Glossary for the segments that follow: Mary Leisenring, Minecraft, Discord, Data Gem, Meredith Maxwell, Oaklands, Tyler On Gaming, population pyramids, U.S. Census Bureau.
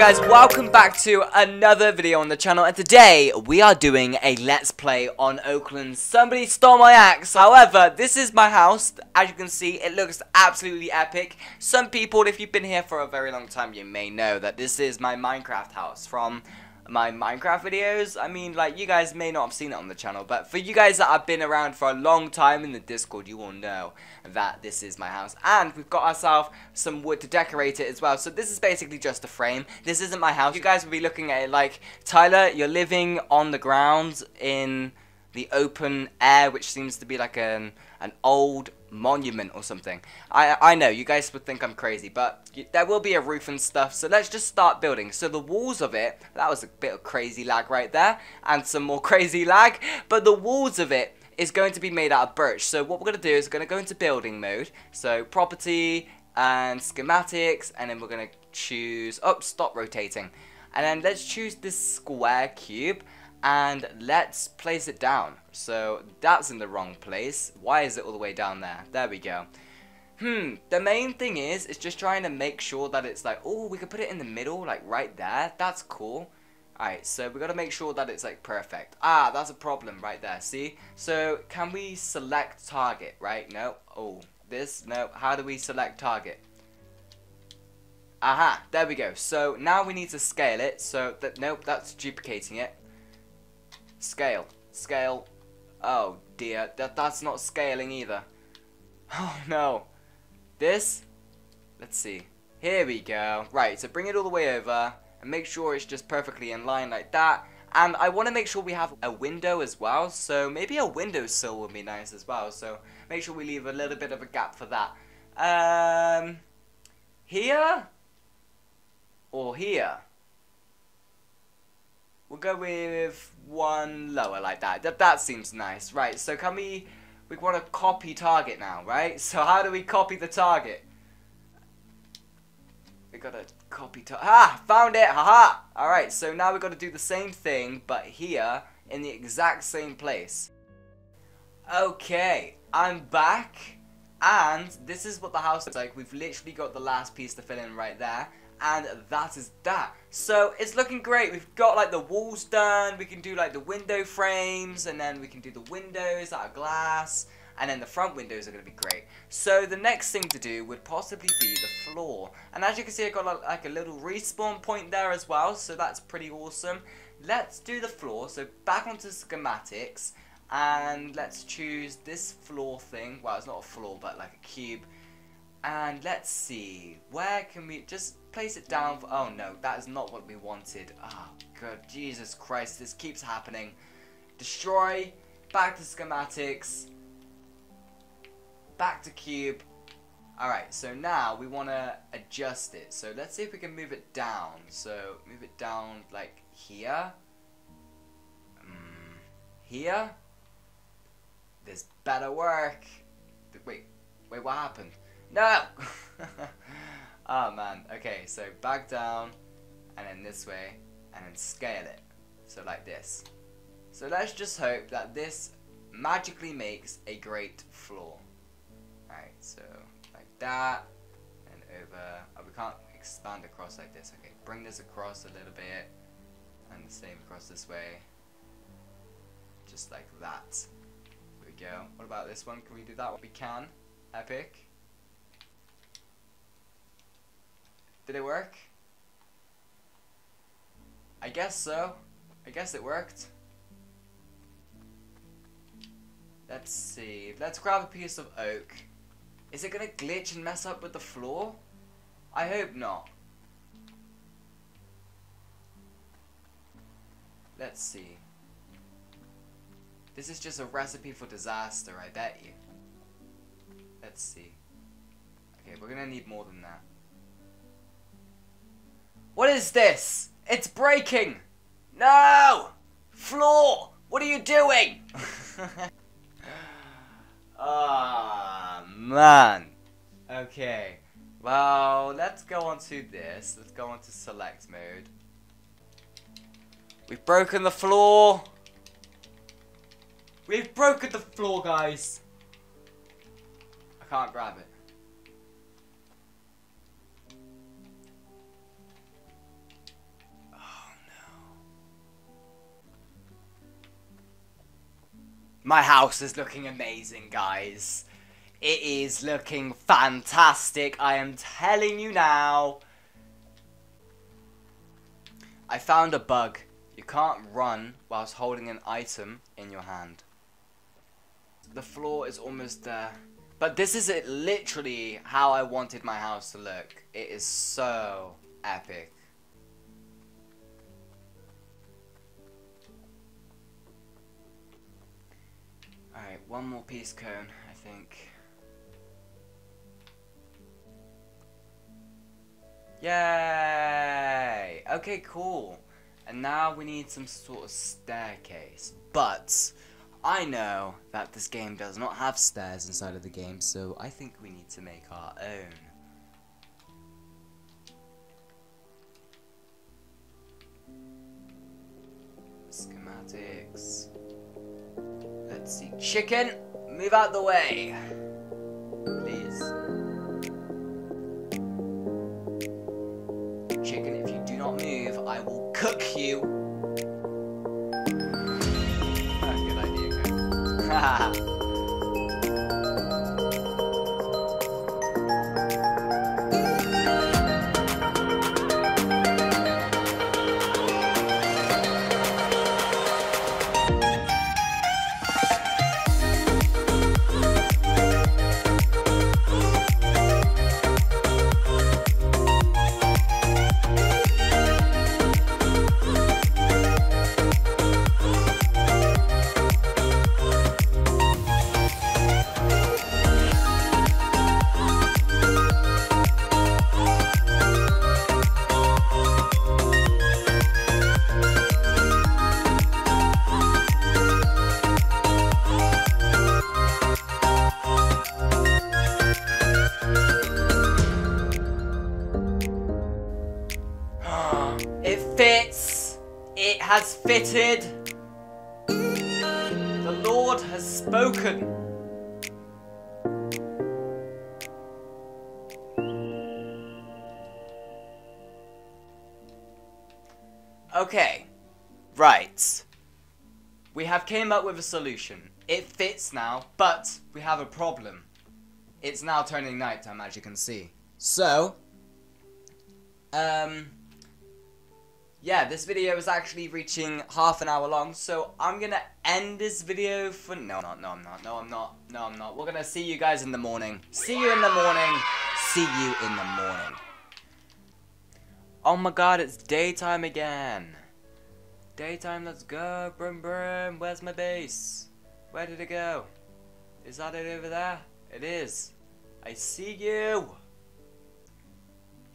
guys, welcome back to another video on the channel, and today we are doing a let's play on Oakland. Somebody stole my axe. However, this is my house. As you can see, it looks absolutely epic. Some people, if you've been here for a very long time, you may know that this is my Minecraft house from my Minecraft videos. I mean, like, you guys may not have seen it on the channel, but for you guys that have been around for a long time in the Discord, you will know that this is my house, and we've got ourselves some wood to decorate it as well. So this is basically just a frame. This isn't my house. You guys will be looking at it like, Tyler, you're living on the ground in the open air, which seems to be like an old monument or something. I know you guys would think I'm crazy, but there will be a roof and stuff, so let's just start building. So the walls of it, that was a bit of crazy lag right there, and some more crazy lag, but the walls of it is going to be made out of birch. So what we're going to do is we're going to go into building mode, so property and schematics, and then we're going to choose, oh, stop rotating, and then let's choose this square cube, and let's place it down. So that's in the wrong place. Why is it all the way down there? There we go. The main thing is just trying to make sure that it's like, oh, we could put it in the middle, like right there. That's cool. Alright, so we got to make sure that it's like perfect. Ah, that's a problem right there, see? So can we select target, right? No. Oh, this? No. How do we select target? Aha, there we go. So now we need to scale it. So that, nope, that's duplicating it. Scale. Scale. Oh dear. That's not scaling either. Oh no. This? Let's see. Here we go. Right, so bring it all the way over and make sure it's just perfectly in line like that. And I want to make sure we have a window as well. So maybe a windowsill would be nice as well. So make sure we leave a little bit of a gap for that. Here? Or here? We'll go with one lower like that. That seems nice. Right, so can we want to copy target now, right? So how do we copy the target? We got to copy target. Ah, found it. Haha. All right, so now we've got to do the same thing, but here in the exact same place. Okay, I'm back. And this is what the house looks like. We've literally got the last piece to fill in right there. And that is that. So it's looking great. We've got like the walls done. We can do like the window frames, and then we can do the windows out of glass, and then the front windows are going to be great. So the next thing to do would possibly be the floor. And as you can see, I've got like a little respawn point there as well. So that's pretty awesome. Let's do the floor. So back onto schematics, and let's choose this floor thing. Well, it's not a floor, but like a cube. And let's see, where can we just place it down for, oh no, that is not what we wanted. Oh god, Jesus Christ, this keeps happening. Destroy, back to schematics, back to cube. Alright, so now we want to adjust it. So let's see if we can move it down. So move it down like here. Here. This better work. Wait, what happened? No! Oh man, okay, so back down, and then this way, and then scale it, so like this. So let's just hope that this magically makes a great floor. Alright, so like that, and over, oh, we can't expand across like this, okay, bring this across a little bit, and the same across this way, just like that. There we go. What about this one, can we do that one? We can, epic. Did it work? I guess so. I guess it worked. Let's see. Let's grab a piece of oak. Is it gonna glitch and mess up with the floor? I hope not. Let's see. This is just a recipe for disaster, I bet you. Let's see. Okay, we're gonna need more than that. What is this? It's breaking! No! Floor! What are you doing? Ah, oh, man. Okay. Well, let's go on to this. Let's go on to select mode. We've broken the floor. We've broken the floor, guys. I can't grab it. My house is looking amazing, guys. It is looking fantastic, I am telling you now. I found a bug. You can't run whilst holding an item in your hand. The floor is almost there. But this is it, literally how I wanted my house to look. It is so epic. Alright, one more peace cone, I think. Yay! Okay, cool. And now we need some sort of staircase. But I know that this game does not have stairs inside of the game, so I think we need to make our own. Schematics. Let's see. Chicken, move out the way. Please. Chicken, if you do not move, I will cook you. That's a good idea, Cook. Has fitted. The Lord has spoken. Okay, right. We have came up with a solution. It fits now, but we have a problem. It's now turning nighttime, as you can see. So, yeah, this video is actually reaching half an hour long, so I'm gonna end this video for... No, I'm not. We're gonna see you guys in the morning. See you in the morning. Oh my god, it's daytime again. Daytime, let's go. Brum brum, where's my base? Where did it go? Is that it over there? It is. I see you.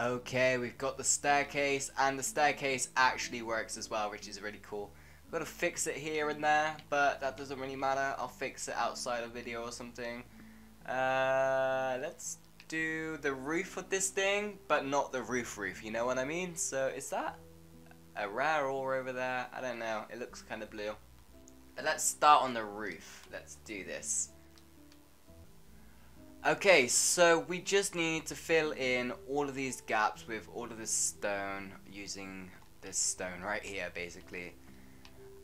Okay, we've got the staircase, and the staircase actually works as well, which is really cool. I've got to fix it here and there, but that doesn't really matter. I'll fix it outside a video or something. Let's do the roof of this thing, but not the roof, you know what I mean? So, is that a rare ore over there? I don't know, it looks kind of blue. But let's start on the roof. Let's do this. Okay, so we just need to fill in all of these gaps with all of this stone, using this stone right here, basically.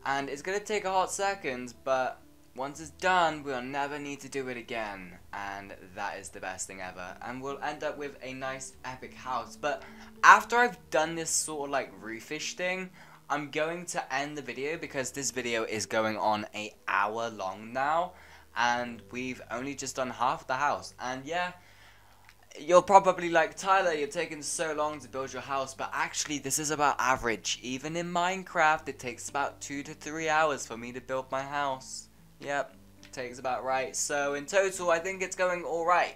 And it's going to take a hot second, but once it's done, we'll never need to do it again. And that is the best thing ever. And we'll end up with a nice, epic house. But after I've done this sort of, like, roofish thing, I'm going to end the video because this video is going on an hour long now. And we've only just done half the house. And yeah, you're probably like, Tyler, you're taking so long to build your house. But actually, this is about average. Even in Minecraft, it takes about 2 to 3 hours for me to build my house. Yep, it takes about right. So in total, I think it's going all right.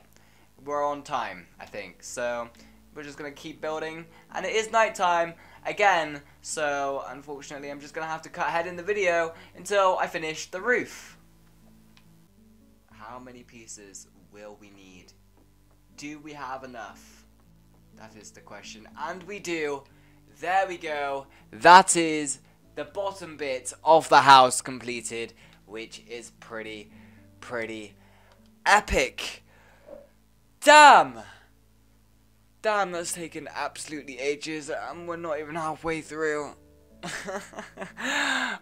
We're on time, I think. So we're just going to keep building. And it is nighttime again. So unfortunately, I'm just going to have to cut ahead in the video until I finish the roof. How many pieces will we need? Do we have enough? That is the question. And we do. There we go. That is the bottom bit of the house completed, which is pretty epic. Damn, that's taken absolutely ages, and we're not even halfway through.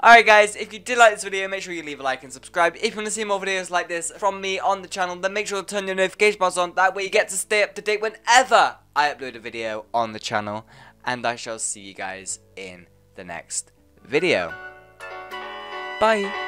Alright guys, if you did like this video, make sure you leave a like and subscribe. If you want to see more videos like this from me on the channel, then make sure to turn your notification bells on. That way you get to stay up to date whenever I upload a video on the channel. And I shall see you guys in the next video. Bye!